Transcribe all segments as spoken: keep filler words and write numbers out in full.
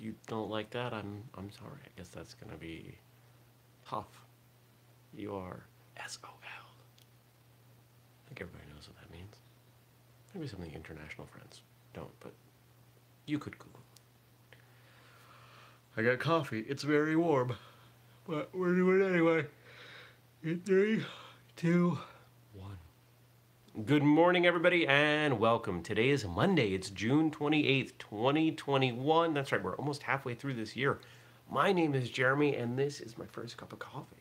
you don't like that, I'm I'm sorry. I guess that's gonna be tough. You are S O L. I think everybody knows what that means. Maybe some of the international friends don't, but you could Google. I got coffee. It's very warm, but we're doing it anyway. In three, two, one. Good morning, everybody, and welcome. Today is Monday. It's June twenty-eighth, twenty twenty-one. That's right, we're almost halfway through this year. My name is Jeremy, and this is my first cup of coffee.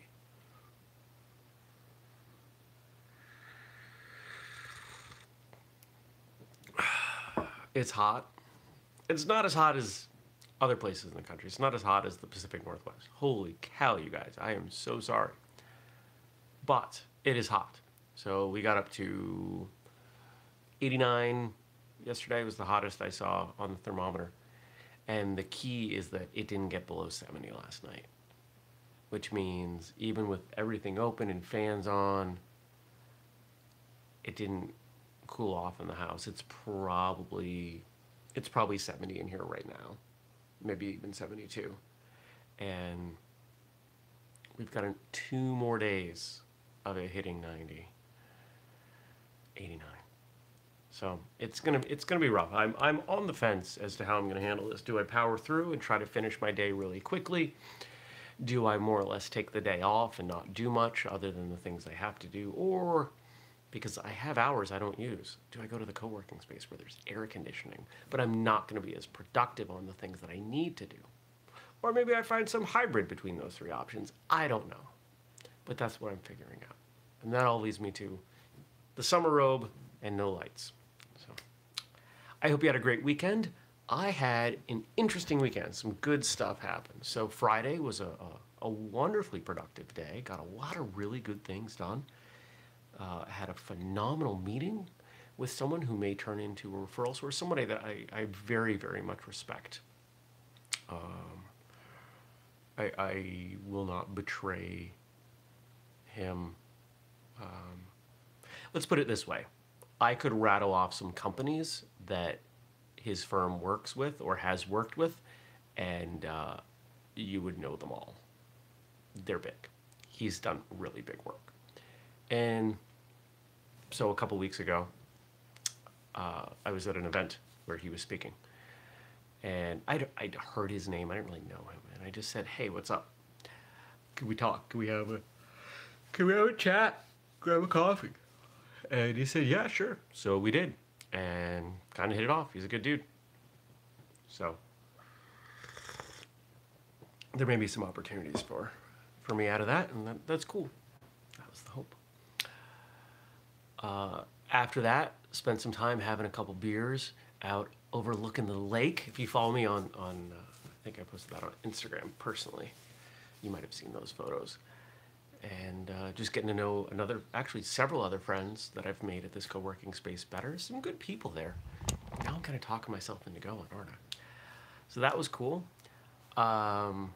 It's hot. It's not as hot as other places in the country. It's not as hot as the Pacific Northwest. Holy cow, you guys. I am so sorry. But it is hot. So we got up to eighty-nine. Yesterday was the hottest I saw on the thermometer. And the key is that it didn't get below seventy last night. Which means even with everything open and fans on, it didn't cool off in the house. It's probably, it's probably seventy in here right now. Maybe even seventy-two. And we've got two more days of it hitting ninety, eighty-nine. So it's gonna it's gonna be rough. I'm I'm on the fence as to how I'm gonna handle this. Do I power through and try to finish my day really quickly? Do I more or less take the day off and not do much other than the things I have to do? Or, because I have hours I don't use, do I go to the co-working space where there's air conditioning, but I'm not gonna be as productive on the things that I need to do? Or maybe I find some hybrid between those three options. I don't know, but that's what I'm figuring out. And that all leads me to the summer robe and no lights. So I hope you had a great weekend. I had an interesting weekend. Some good stuff happened. So Friday was a, a, a wonderfully productive day. Got a lot of really good things done. Uh, had a phenomenal meeting with someone who may turn into a referral source, somebody that I, I very, very much respect. Um, I, I will not betray him. Um, let's put it this way. I could rattle off some companies that his firm works with or has worked with, and uh, you would know them all. They're big. He's done really big work. And so a couple weeks ago, uh, I was at an event where he was speaking. And I'd, I'd heard his name. I didn't really know him. And I just said, hey, what's up? Can we talk? Can we have a, can we have a chat? Grab a coffee? And he said, yeah, sure. So we did. And kind of hit it off. He's a good dude. So there may be some opportunities for, for me out of that. And that, that's cool. That was the hope. Uh, after that, spent some time having a couple beers out overlooking the lake. If you follow me on, on uh, I think I posted that on Instagram personally. You might have seen those photos. And uh, just getting to know another, actually several other friends that I've made at this co-working space better. Some good people there. Now I'm kind of talking myself into going, aren't I? So that was cool. Um,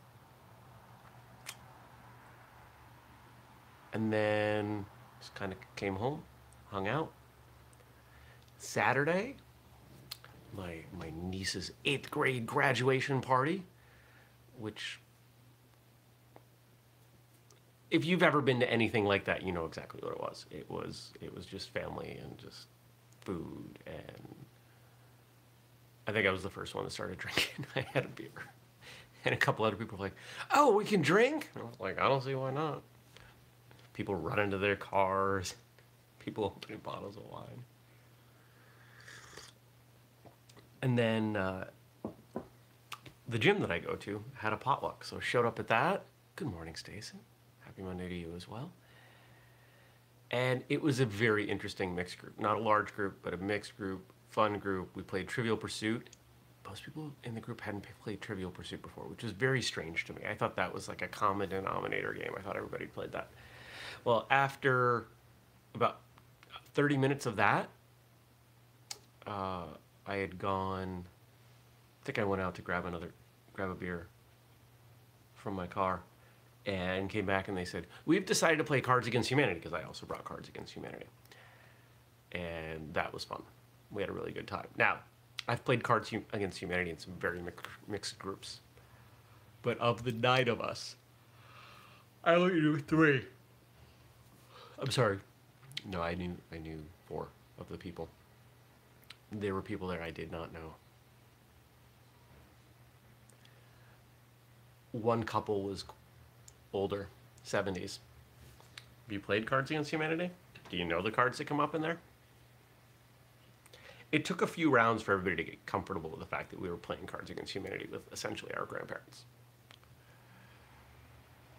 and then just kind of came home. Hung out. Saturday, my my niece's eighth grade graduation party, which, if you've ever been to anything like that, you know exactly what it was. It was it was just family and just food, and I think I was the first one that started drinking. I had a beer, and a couple other people were like, "Oh, we can drink?" And I was like, "I don't see why not." People run into their cars. People opening bottles of wine. And then uh, the gym that I go to had a potluck, so showed up at that. Good morning, Stacy. Happy Monday to you as well. And it was a very interesting mixed group. Not a large group, but a mixed group, fun group. We played Trivial Pursuit. Most people in the group hadn't played Trivial Pursuit before, which was very strange to me. I thought that was like a common denominator game. I thought everybody played that. Well, after about thirty minutes of that, uh, I had gone, I think I went out to grab another, grab a beer from my car, and came back and they said, we've decided to play Cards Against Humanity, because I also brought Cards Against Humanity. And that was fun. We had a really good time. Now, I've played Cards Against Humanity in some very mixed groups. But of the nine of us, I only knew three. I'm sorry. No, I knew I knew four of the people. There were people there I did not know. One couple was older, seventies. Have you played Cards Against Humanity? Do you know the cards that come up in there? It took a few rounds for everybody to get comfortable with the fact that we were playing Cards Against Humanity with essentially our grandparents.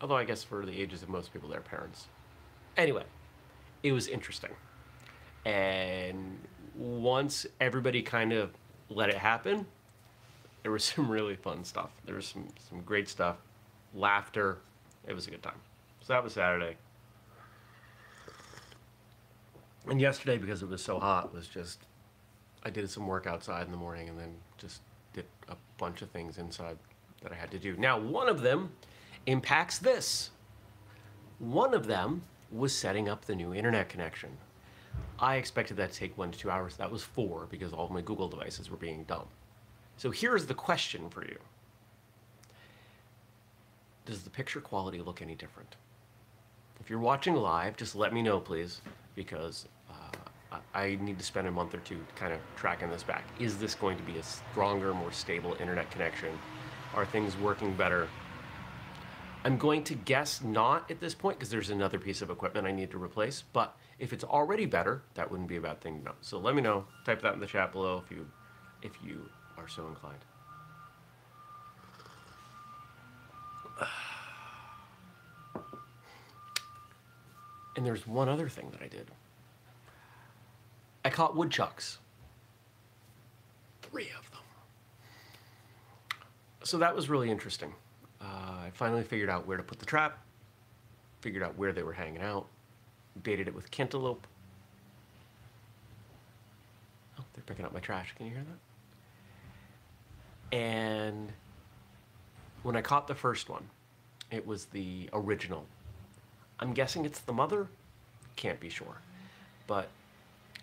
Although I guess for the ages of most people, their parents. Anyway, it was interesting. And once everybody kind of let it happen, there was some really fun stuff. There was some, some great stuff, laughter. It was a good time. So that was Saturday. And yesterday, because it was so hot, was just, I did some work outside in the morning and then just did a bunch of things inside that I had to do. Now, one of them impacts this. One of them was setting up the new internet connection. I expected that to take one to two hours. That was four because all of my Google devices were being dumb. So here's the question for you. Does the picture quality look any different? If you're watching live, just let me know, please, because uh, I need to spend a month or two kind of tracking this back. Is this going to be a stronger, more stable internet connection? Are things working better? I'm going to guess not at this point because there's another piece of equipment I need to replace, but if it's already better, that wouldn't be a bad thing to know. So let me know. Type that in the chat below if you, if you are so inclined. And there's one other thing that I did. I caught woodchucks. Three of them. So that was really interesting. Uh, I finally figured out where to put the trap, figured out where they were hanging out, baited it with cantaloupe. Oh, they're picking up my trash. Can you hear that? And when I caught the first one, it was the original. I'm guessing it's the mother, can't be sure, but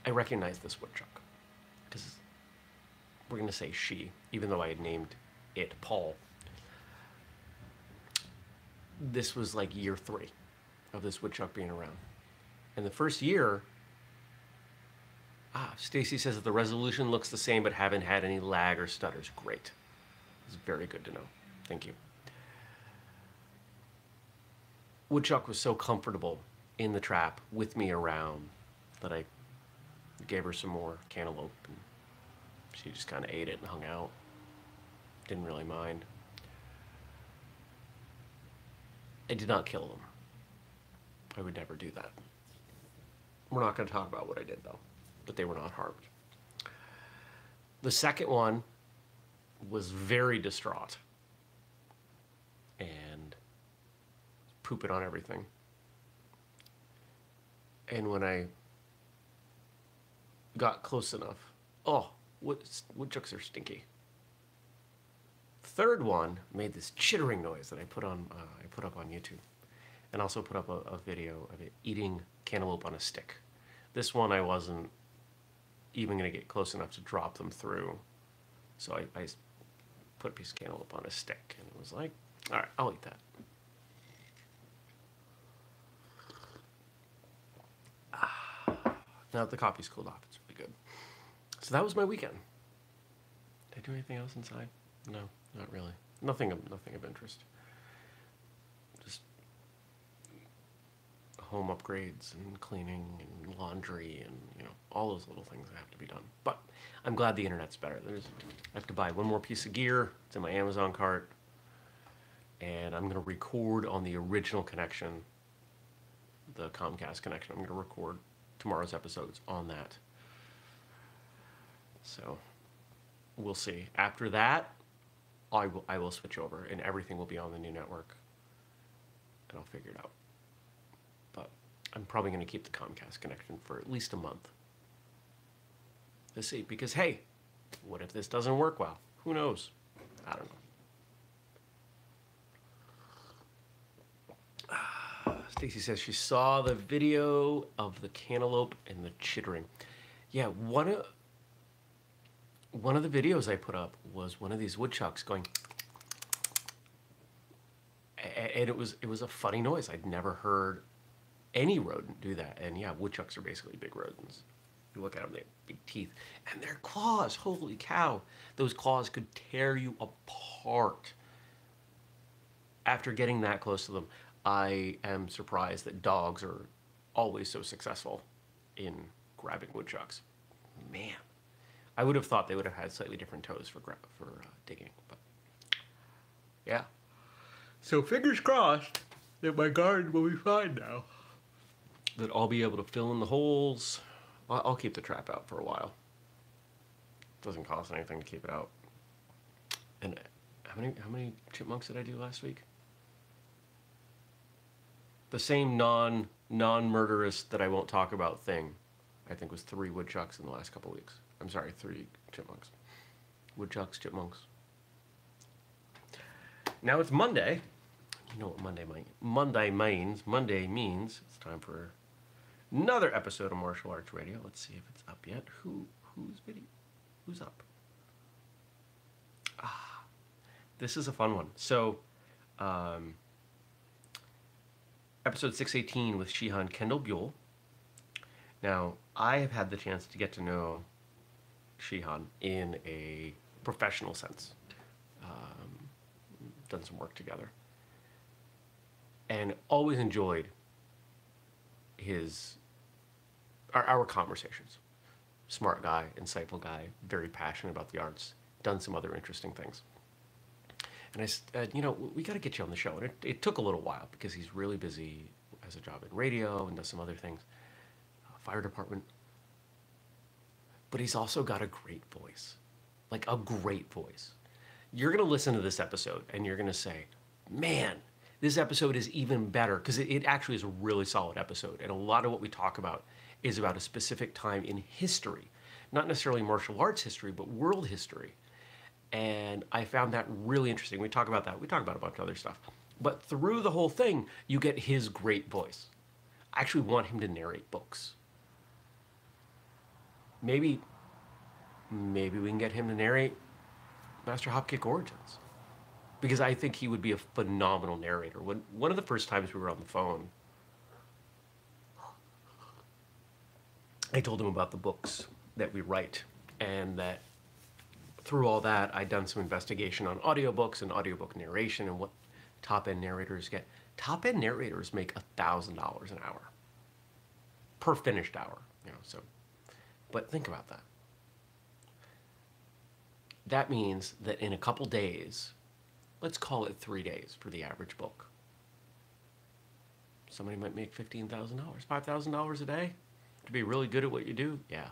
I recognize this woodchuck because we're going to say she, even though I had named it Paul. This was like year three of this woodchuck being around. And the first year, ah, Stacy says that the resolution looks the same but haven't had any lag or stutters. Great. It's very good to know. Thank you. Woodchuck was so comfortable in the trap with me around that I gave her some more cantaloupe and she just kind of ate it and hung out. Didn't really mind. I did not kill them. I would never do that. We're not going to talk about what I did though, but they were not harmed. The second one was very distraught and pooping on everything. And when I got close enough, oh, wood, woodchucks are stinky. Third one made this chittering noise that I put on, uh, I put up on YouTube, and also put up a, a video of it eating cantaloupe on a stick. This one I wasn't even going to get close enough to drop them through, so I, I put a piece of cantaloupe on a stick, and it was like, all right, I'll eat that. Now that the coffee's cooled off, it's really good. So that was my weekend. Did I do anything else inside? No, not really. Nothing of, nothing of interest. Just home upgrades and cleaning and laundry and, you know, all those little things that have to be done. But I'm glad the internet's better. There's, I have to buy one more piece of gear. It's in my Amazon cart. And I'm going to record on the original connection, the Comcast connection. I'm going to record tomorrow's episodes on that. So we'll see. After that, I will, I will switch over and everything will be on the new network and I'll figure it out. But I'm probably going to keep the Comcast connection for at least a month. Let's see, because hey, what if this doesn't work well? Who knows? I don't know. Stacy says she saw the video of the cantaloupe and the chittering. Yeah, one of one of the videos I put up was one of these woodchucks going, and it was it was a funny noise. I'd never heard any rodent do that. And yeah, woodchucks are basically big rodents. You look at them, they have big teeth. And their claws, holy cow. Those claws could tear you apart. After getting that close to them, I am surprised that dogs are always so successful in grabbing woodchucks. Man, I would have thought they would have had slightly different toes for, gra for uh, digging, but yeah. So fingers crossed that my garden will be fine now. That I'll be able to fill in the holes. I'll keep the trap out for a while. It doesn't cost anything to keep it out. And how many, how many chipmunks did I do last week? The same non, non-murderous that I won't talk about thing, I think was three woodchucks in the last couple weeks. I'm sorry, three chipmunks. Woodchucks, chipmunks. Now it's Monday. You know what Monday means. Monday means, Monday means it's time for another episode of Martial Arts Radio. Let's see if it's up yet. Who, who's video? Who's up? Ah, this is a fun one. So, um, episode six eighteen with Shihan Kendall Buell. Now, I have had the chance to get to know Shihan in a professional sense. Um, done some work together. And always enjoyed his, our, our conversations. Smart guy, insightful guy, very passionate about the arts, done some other interesting things. And I said, you know, we got to get you on the show. And it, it took a little while because he's really busy, has a job in radio and does some other things, uh, fire department. But he's also got a great voice, like a great voice. You're going to listen to this episode and you're going to say, man, this episode is even better, because it, it actually is a really solid episode. And a lot of what we talk about is about a specific time in history, not necessarily martial arts history, but world history. And I found that really interesting. We talk about that. We talk about a bunch of other stuff. But through the whole thing, you get his great voice. I actually want him to narrate books. Maybe, maybe we can get him to narrate Master Hopkick Origins, because I think he would be a phenomenal narrator. When, one of the first times we were on the phone, I told him about the books that we write, and that through all that, I'd done some investigation on audiobooks and audiobook narration and what top-end narrators get. Top-end narrators make one thousand dollars an hour, per finished hour, you know, so, but think about that. That means that in a couple days, let's call it three days for the average book, somebody might make fifteen thousand dollars, five thousand dollars a day to be really good at what you do. Yeah.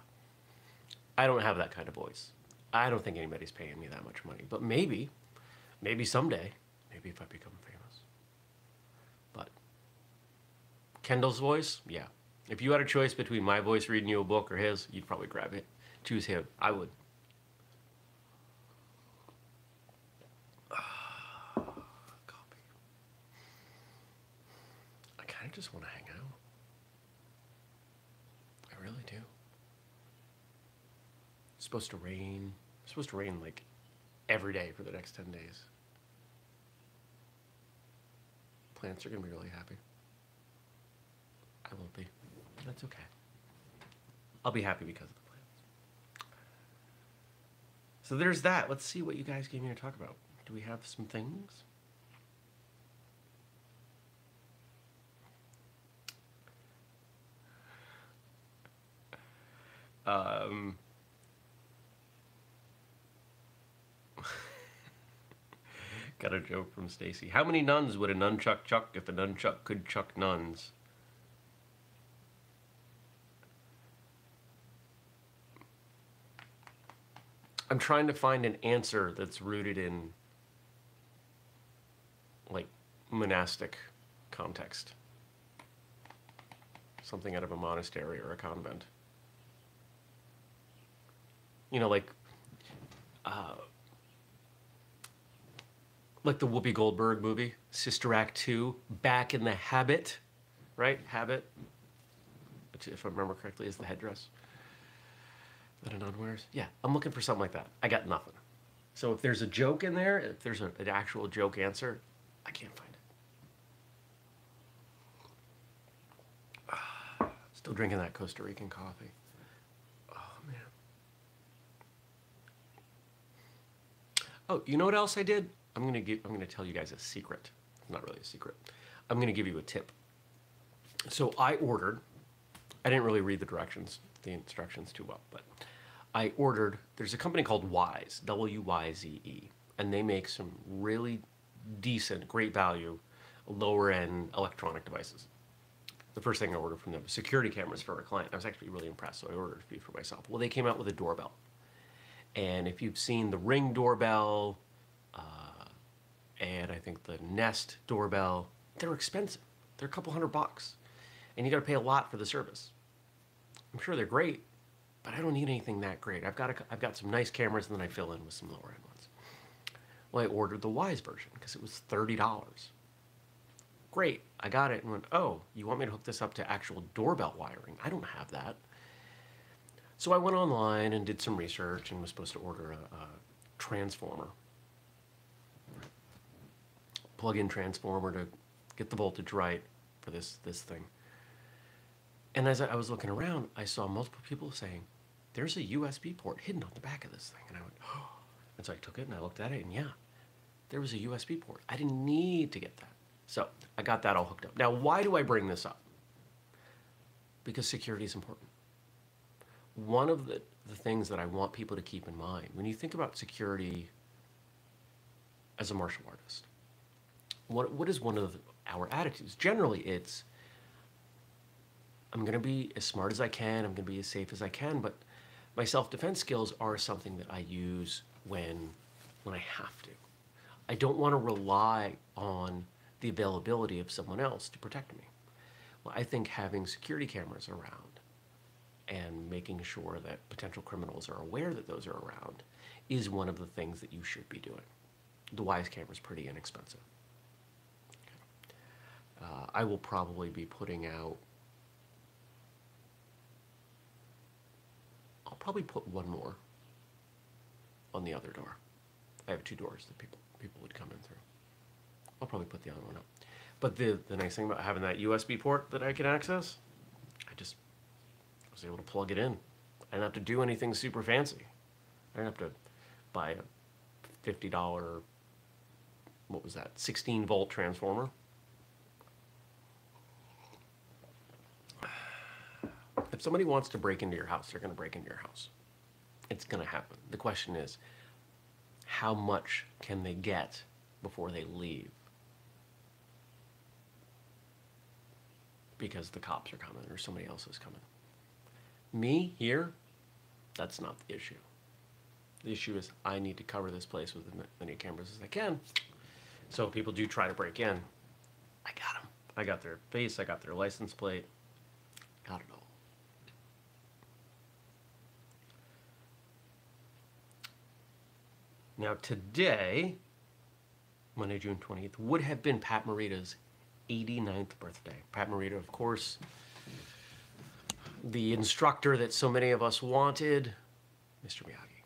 I don't have that kind of voice. I don't think anybody's paying me that much money, but maybe, maybe someday, maybe if I become famous. But Kendall's voice, yeah. If you had a choice between my voice reading you a book or his, you'd probably grab it. Choose him. I would. I just want to hang out. I really do. It's supposed to rain. It's supposed to rain like every day for the next ten days. Plants are going to be really happy. I won't be. That's okay. I'll be happy because of the plants. So there's that. Let's see what you guys came here to talk about. Do we have some things? Um, got a joke from Stacy. How many nuns would a nunchuck chuck if a nunchuck could chuck nuns? I'm trying to find an answer that's rooted in, like, monastic context. Something out of a monastery or a convent. You know, like, uh, like the Whoopi Goldberg movie, Sister Act two, Back in the Habit, right? Habit, which, if I remember correctly, is the headdress. I don't know where's. Yeah, I'm looking for something like that. I got nothing. So if there's a joke in there, if there's an actual joke answer, I can't find it. Ah, still drinking that Costa Rican coffee. Oh, man. Oh, you know what else I did? I'm gonna give, I'm gonna tell you guys a secret. Not really a secret. I'm gonna give you a tip. So I ordered, I didn't really read the directions, the instructions too well, but I ordered, there's a company called Wyze, W Y Z E, and they make some really decent, great value, lower-end electronic devices. The first thing I ordered from them was security cameras for our client. I was actually really impressed, so I ordered a few for myself. Well, they came out with a doorbell. And if you've seen the Ring doorbell, uh, and I think the Nest doorbell, they're expensive. They're a couple hundred bucks. And you gotta pay a lot for the service. I'm sure they're great, but I don't need anything that great. I've got, a, I've got some nice cameras, and then I fill in with some lower end ones. Well, I ordered the Wyze version because it was thirty dollars. Great, I got it and went, oh, you want me to hook this up to actual doorbell wiring? I don't have that. So I went online and did some research and was supposed to order a, a transformer. Plug-in transformer to get the voltage right for this, this thing. And as I was looking around, I saw multiple people saying, there's a U S B port hidden on the back of this thing. And I went, oh. And so I took it and I looked at it and yeah, there was a U S B port. I didn't need to get that. So I got that all hooked up. Now, why do I bring this up? Because security is important. One of the, the things that I want people to keep in mind, when you think about security as a martial artist, what, what is one of the, our attitudes? Generally, it's, I'm gonna be as smart as I can, I'm gonna be as safe as I can, but my self-defense skills are something that I use when, when I have to. I don't wanna rely on the availability of someone else to protect me. Well, I think having security cameras around and making sure that potential criminals are aware that those are around is one of the things that you should be doing. The Wyze camera's pretty inexpensive. Okay. Uh, I will probably be putting out I'll probably put one more on the other door. I have two doors that people people would come in through. I'll probably put the other one up. But the, the nice thing about having that U S B port that I can access, I just was able to plug it in. I didn't have to do anything super fancy. I didn't have to buy a fifty dollar, what was that, sixteen volt transformer. If somebody wants to break into your house, they're going to break into your house. It's going to happen. The question is, how much can they get before they leave? Because the cops are coming or somebody else is coming. Me here, that's not the issue. The issue is I need to cover this place with as many cameras as I can. So if people do try to break in, I got them. I got their face, I got their license plate, got it all. Now today, Monday, June twentieth, would have been Pat Morita's eighty-ninth birthday. Pat Morita, of course, the instructor that so many of us wanted, Mister Miyagi.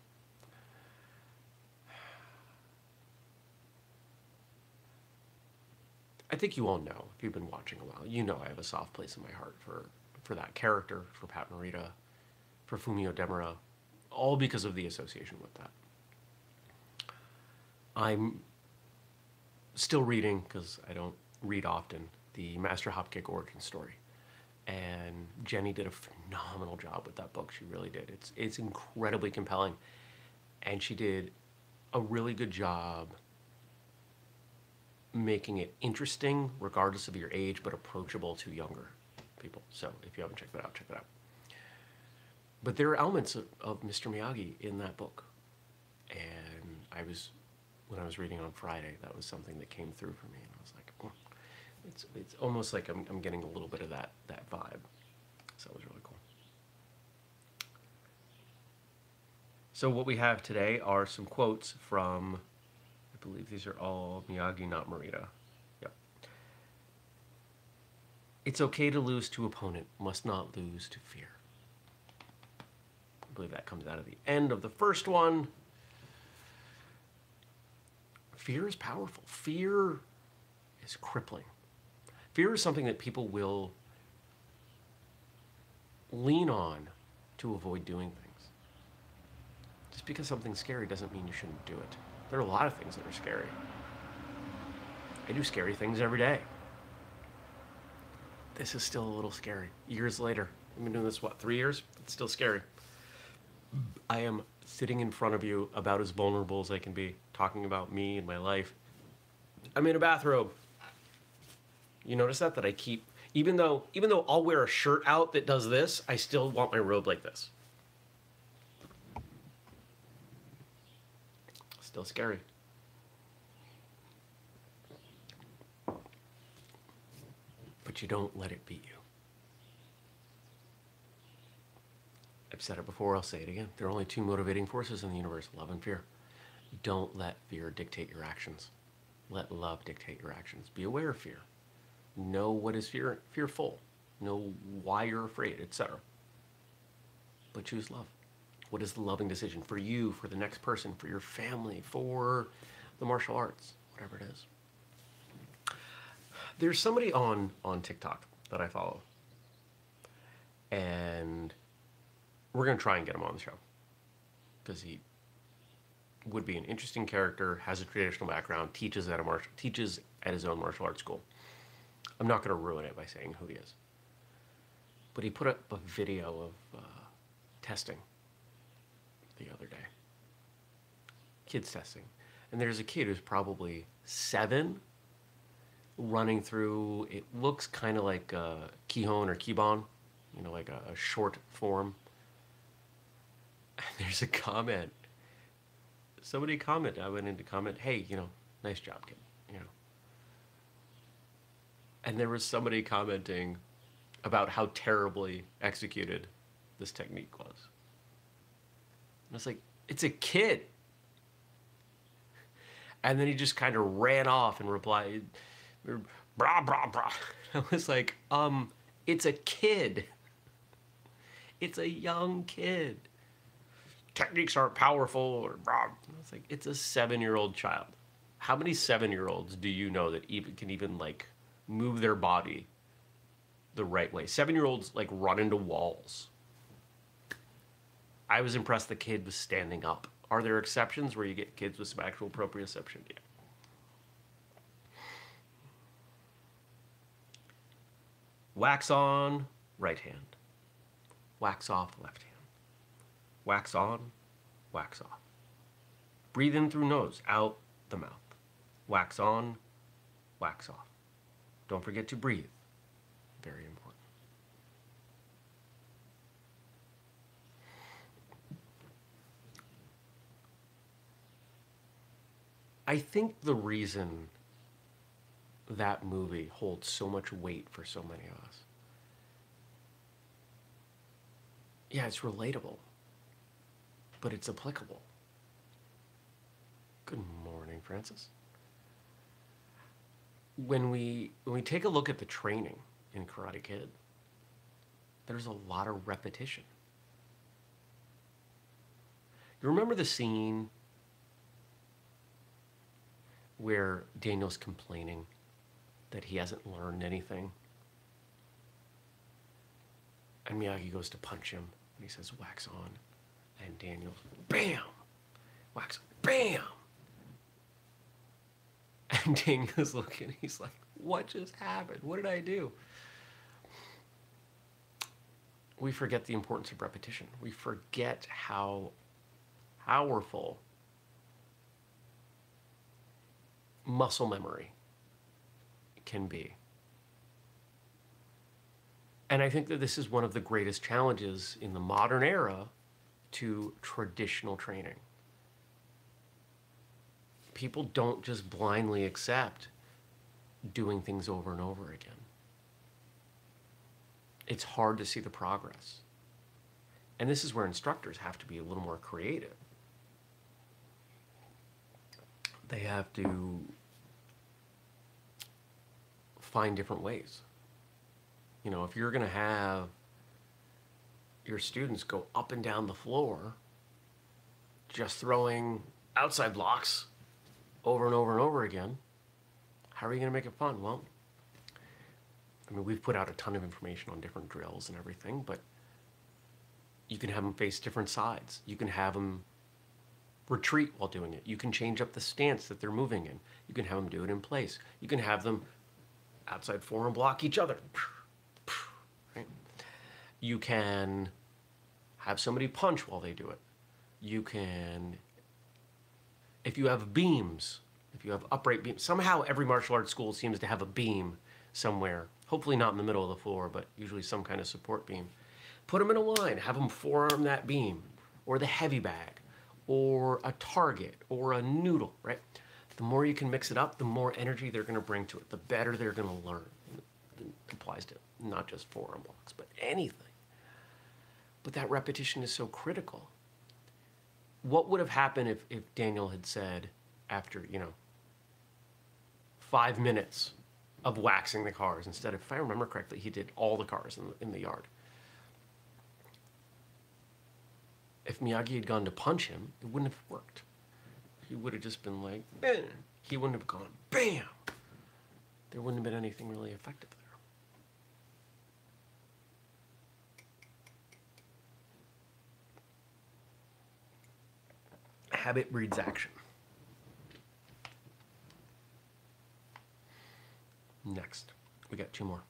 I think you all know, if you've been watching a while, you know I have a soft place in my heart for, for that character, for Pat Morita, for Fumio Demura, all because of the association with that. I'm still reading, because I don't read often, the Master Hopkick Origins story. And Jenny did a phenomenal job with that book. She really did. It's, it's incredibly compelling. And she did a really good job making it interesting, regardless of your age, but approachable to younger people. So if you haven't checked that out, check that out. But there are elements of, of Mister Miyagi in that book. And I was... when I was reading on Friday, that was something that came through for me, and I was like, oh. it's it's almost like I'm I'm getting a little bit of that that vibe, so it was really cool. So what we have today are some quotes from, I believe these are all Miyagi, not Morita. Yep. It's okay to lose to opponent, must not lose to fear. I believe that comes out at the end of the first one. Fear is powerful. Fear is crippling. Fear is something that people will lean on to avoid doing things. Just because something's scary doesn't mean you shouldn't do it. There are a lot of things that are scary. I do scary things every day. This is still a little scary. Years later, I've been doing this, what, three years? It's still scary. I am sitting in front of you about as vulnerable as I can be, talking about me and my life. I'm in a bathrobe. You notice that? That I keep, even though, even though I'll wear a shirt out that does this, I still want my robe like this. Still scary. But you don't let it beat you. I've said it before, I'll say it again. There are only two motivating forces in the universe, love and fear. Don't let fear dictate your actions. Let love dictate your actions. Be aware of fear. Know what is fear, fearful. Know why you're afraid, et cetera. But choose love. What is the loving decision for you, for the next person, for your family, for the martial arts, whatever it is. There's somebody on, on TikTok that I follow, and we're going to try and get him on the show because he would be an interesting character, has a traditional background, teaches at, a martial, teaches at his own martial arts school. I'm not going to ruin it by saying who he is. But he put up a video of uh, testing the other day. Kids testing. And there's a kid who's probably seven running through, it looks kind of like a Kihon or Kibon, you know, like a, a short form. And there's a comment. Somebody commented, I went in to comment, hey, you know, nice job, kid, you know. And there was somebody commenting about how terribly executed this technique was. And I was like, it's a kid. And then he just kind of ran off and replied, bra, bra, bra. I was like, um, it's a kid. It's a young kid. Techniques aren't powerful or bra. I was like, it's a seven-year-old child. How many seven-year-olds do you know that even can even like move their body the right way? Seven-year-olds like run into walls. I was impressed the kid was standing up. Are there exceptions where you get kids with some actual proprioception? Yeah. Wax on, right hand. Wax off, left hand. Wax on, wax off. Breathe in through nose, out the mouth. Wax on, wax off. Don't forget to breathe. Very important. I think the reason that movie holds so much weight for so many of us, yeah, it's relatable, but it's applicable. Good morning, Francis. When we, when we take a look at the training in Karate Kid, there's a lot of repetition. You remember the scene where Daniel's complaining that he hasn't learned anything? And Miyagi goes to punch him, and he says, wax on. And Daniel's, bam! Wax on, bam! And Daniel's looking, he's like, what just happened? What did I do? We forget the importance of repetition. We forget how powerful muscle memory can be. And I think that this is one of the greatest challenges in the modern era to traditional training. People don't just blindly accept doing things over and over again. It's hard to see the progress. And this is where instructors have to be a little more creative. They have to find different ways. You know, if you're going to have your students go up and down the floor just throwing outside blocks over and over and over again, how are you going to make it fun? Well, I mean, we've put out a ton of information on different drills and everything, but you can have them face different sides. You can have them retreat while doing it. You can change up the stance that they're moving in. You can have them do it in place. You can have them outside form block each other. Right? You can have somebody punch while they do it. You can, if you have beams, if you have upright beams, somehow every martial arts school seems to have a beam somewhere, hopefully not in the middle of the floor, but usually some kind of support beam. Put them in a line, have them forearm that beam, or the heavy bag, or a target, or a noodle, right? The more you can mix it up, the more energy they're gonna bring to it, the better they're gonna learn. It applies to not just forearm blocks, but anything. But that repetition is so critical. What would have happened if, if Daniel had said, after, you know, five minutes of waxing the cars, instead of, if I remember correctly, he did all the cars in the, in the yard. If Miyagi had gone to punch him, it wouldn't have worked. He would have just been like, bam. He wouldn't have gone, bam. There wouldn't have been anything really effective there. Habit breeds action. Next, we got two more.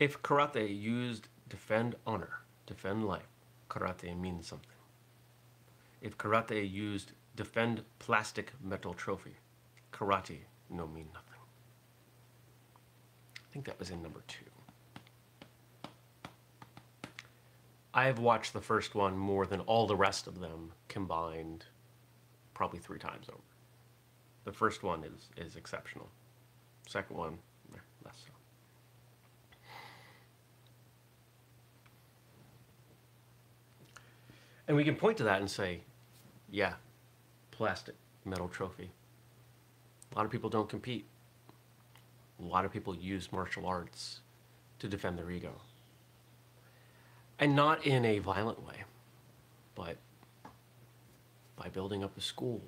If karate used defend honor, defend life, karate means something. If karate used defend plastic metal trophy, karate no mean nothing. I think that was in number two. I have watched the first one more than all the rest of them combined, probably three times over. The first one is, is exceptional. Second one, less so. And we can point to that and say, yeah, plastic metal trophy. A lot of people don't compete. A lot of people use martial arts to defend their ego. And not in a violent way, but by building up a school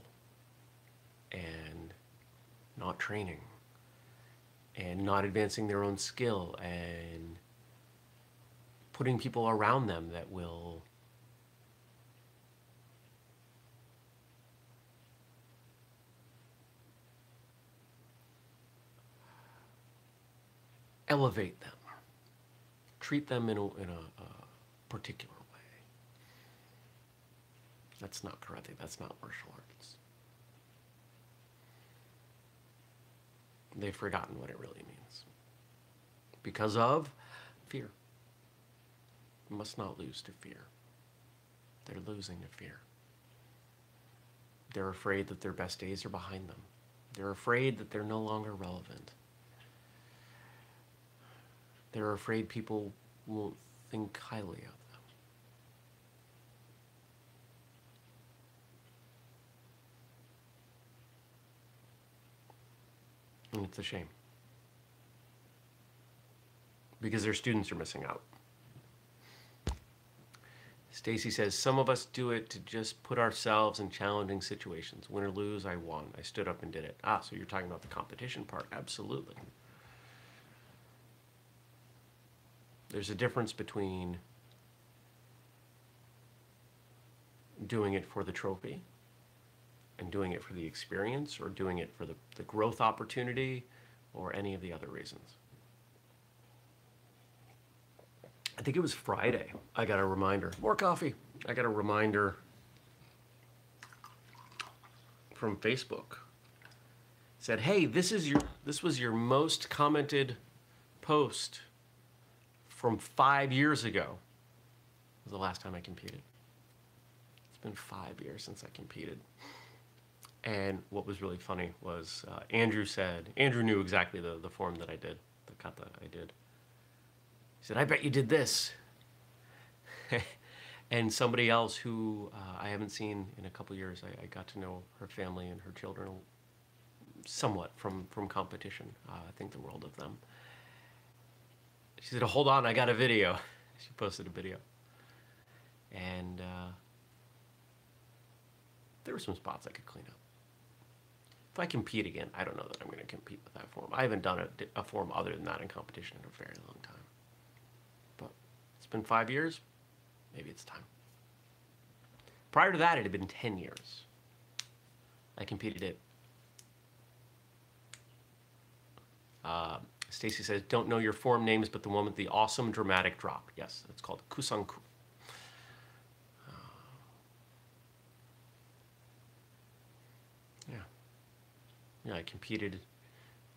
and not training and not advancing their own skill and putting people around them that will elevate them, treat them in a, in a, a particular way. That's not karate, that's not martial arts. They've forgotten what it really means. Because of fear. You must not lose to fear. They're losing to fear. They're afraid that their best days are behind them. They're afraid that they're no longer relevant. They're afraid people won't think highly of them. And it's a shame. Because their students are missing out. Stacy says, some of us do it to just put ourselves in challenging situations. Win or lose, I won. I stood up and did it. Ah, so you're talking about the competition part. Absolutely. There's a difference between doing it for the trophy and doing it for the experience, or doing it for the, the growth opportunity, or any of the other reasons. I think it was Friday, I got a reminder. More coffee. I got a reminder from Facebook. It said, hey, this is your this was your most commented post from five years ago. It was the last time I competed. It's been five years since I competed. And what was really funny was uh, Andrew said, Andrew knew exactly the, the form that I did, the kata I did. He said, I bet you did this. And somebody else who uh, I haven't seen in a couple years, I, I got to know her family and her children somewhat from, from competition. Uh, I think the world of them. She said, hold on, I got a video. She posted a video. And uh, there were some spots I could clean up. If I compete again, I don't know that I'm going to compete with that form. I haven't done a, a form other than that in competition in a very long time. But it's been five years. Maybe it's time. Prior to that, it had been ten years. I competed at... Uh, Stacy says, don't know your form names, but the one with the awesome dramatic drop. Yes, it's called Kusanku. Uh, yeah. Yeah, I competed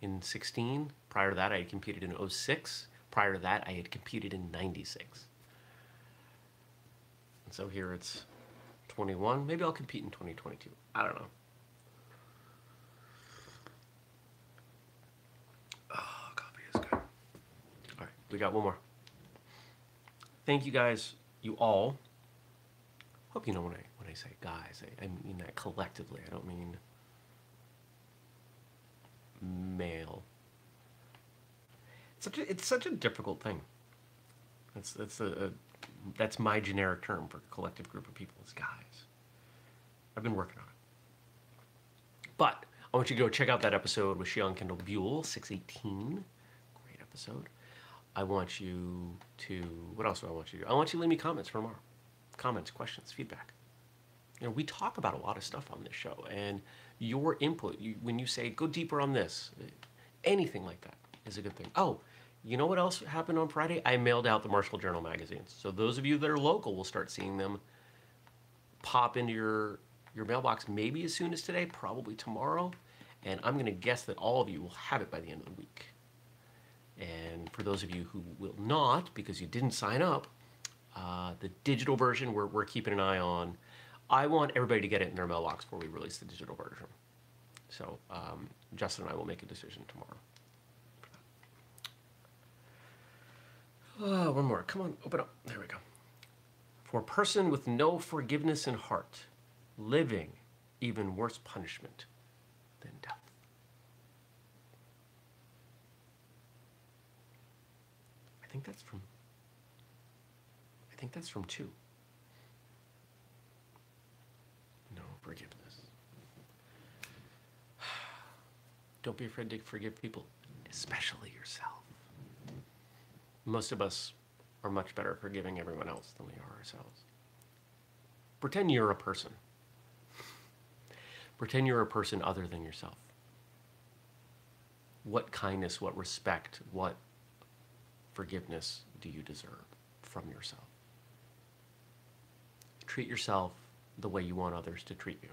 in sixteen. Prior to that, I had competed in oh six. Prior to that, I had competed in ninety-six. And so here it's twenty-one. Maybe I'll compete in twenty twenty-two. I don't know. Oh, coffee is good. All right, we got one more. Thank you guys, you all. Hope you know when I when I say guys, I, I mean that collectively. I don't mean male. It's such a, it's such a difficult thing. That's that's a, a that's my generic term for a collective group of people is guys. I've been working on it. But I want you to go check out that episode with Shihan Kendall Buell, six eighteen. Great episode. I want you to, what else do I want you to do? I want you to leave me comments for tomorrow. Comments, questions, feedback. You know, we talk about a lot of stuff on this show, and your input, you, when you say, go deeper on this, anything like that is a good thing. Oh, you know what else happened on Friday? I mailed out the Marshall Journal magazines. So those of you that are local will start seeing them pop into your, your mailbox maybe as soon as today, probably tomorrow. And I'm going to guess that all of you will have it by the end of the week. And for those of you who will not, because you didn't sign up, uh, the digital version we're, we're keeping an eye on. I want everybody to get it in their mailbox before we release the digital version. So um, Justin and I will make a decision tomorrow. Oh, one more. Come on, open up. There we go. For a person with no forgiveness in heart, living even worse punishment than death. I think that's from, I think that's from two. No forgiveness. Don't be afraid to forgive people, especially yourself. Most of us are much better at forgiving everyone else than we are ourselves. Pretend you're a person. Pretend you're a person other than yourself. What kindness, what respect, what forgiveness do you deserve from yourself? Treat yourself the way you want others to treat you.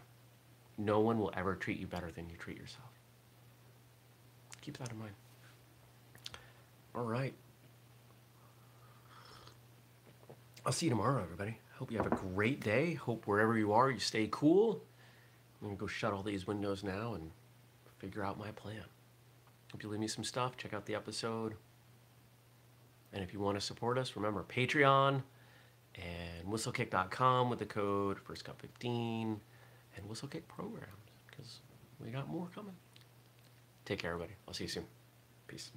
No one will ever treat you better than you treat yourself. Keep that in mind. All right. I'll see you tomorrow, everybody. Hope you have a great day. Hope wherever you are, you stay cool. I'm gonna go shut all these windows now and figure out my plan. Hope you leave me some stuff, check out the episode. And if you wanna support us, remember Patreon and whistlekick dot com with the code first cup fifteen and Whistlekick programs, because we got more coming. Take care, everybody. I'll see you soon. Peace.